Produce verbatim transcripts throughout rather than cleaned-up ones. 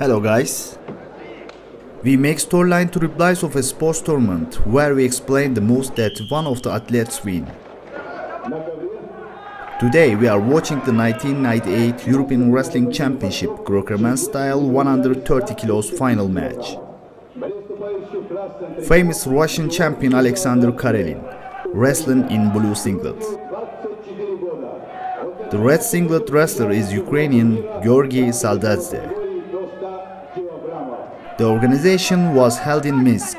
Hello guys. We make storyline to replies of a sports tournament where we explain the moves that one of the athletes win. Today we are watching the nineteen ninety-eight European Wrestling Championship Greco-Roman style one hundred thirty kilos final match. Famous Russian champion Aleksandr Karelin, wrestling in blue singlet. The red singlet wrestler is Ukrainian Georgiy Saldadze. The organization was held in Minsk,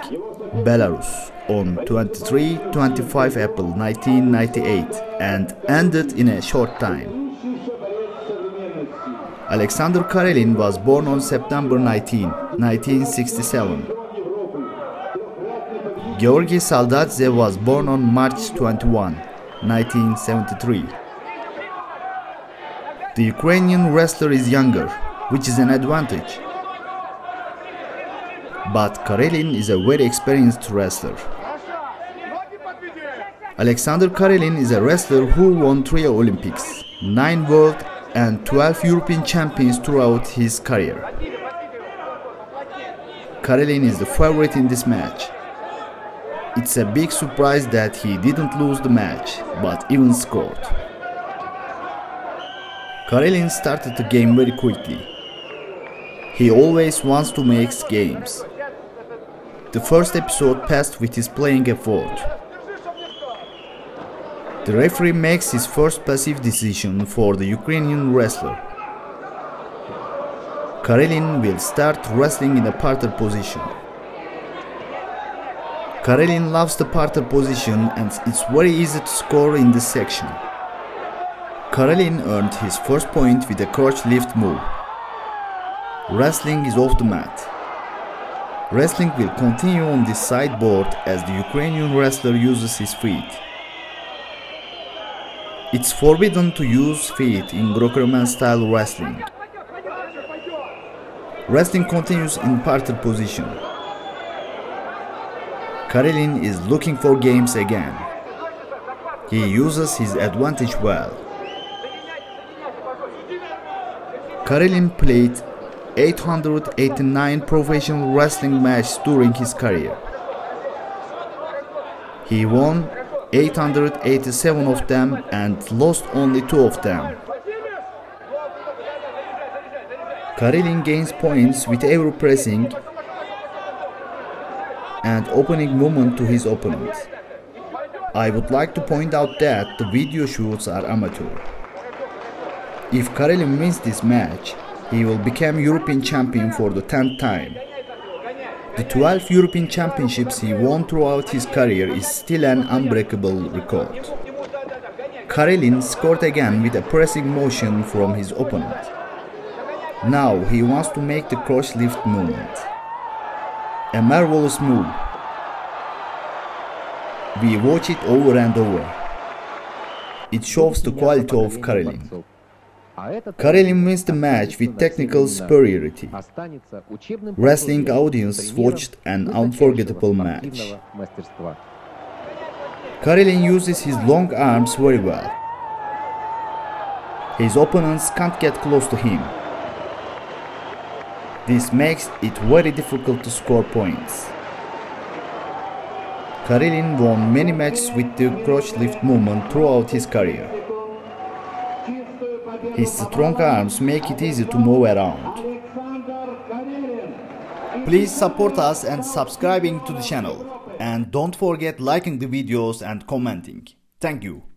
Belarus, on twenty-three to twenty-five April nineteen ninety-eight and ended in a short time. Aleksandr Karelin was born on September nineteenth, nineteen sixty-seven. Georgiy Saldadze was born on March twenty-first, nineteen seventy-three. The Ukrainian wrestler is younger, which is an advantage. But Karelin is a very experienced wrestler. Aleksandr Karelin is a wrestler who won three Olympics, nine World and twelve European champions throughout his career. Karelin is the favorite in this match. It's a big surprise that he didn't lose the match, but even scored. Karelin started the game very quickly. He always wants to make games. The first episode passed with his playing effort. The referee makes his first passive decision for the Ukrainian wrestler. Karelin will start wrestling in a parter position. Karelin loves the parter position and it's very easy to score in this section. Karelin earned his first point with a crotch lift move. Wrestling is off the mat. Wrestling will continue on this sideboard as the Ukrainian wrestler uses his feet. It's forbidden to use feet in Greco-Roman style wrestling. Wrestling continues in parter position. Karelin is looking for games again. He uses his advantage well. Karelin played eight hundred eighty-nine professional wrestling matches during his career. He won eight hundred eighty-seven of them and lost only two of them. Karelin gains points with every pressing and opening movement to his opponent. I would like to point out that the video shoots are amateur. If Karelin wins this match, he will become European champion for the tenth time. The twelve European championships he won throughout his career is still an unbreakable record. Karelin scored again with a pressing motion from his opponent. Now he wants to make the crotch lift movement. A marvelous move. We watch it over and over. It shows the quality of Karelin. Karelin wins the match with technical superiority. Wrestling audience watched an unforgettable match. Karelin uses his long arms very well. His opponents can't get close to him. This makes it very difficult to score points. Karelin won many matches with the crotch lift movement throughout his career. His strong arms make it easy to move around. Please support us and subscribing to the channel. And don't forget liking the videos and commenting. Thank you.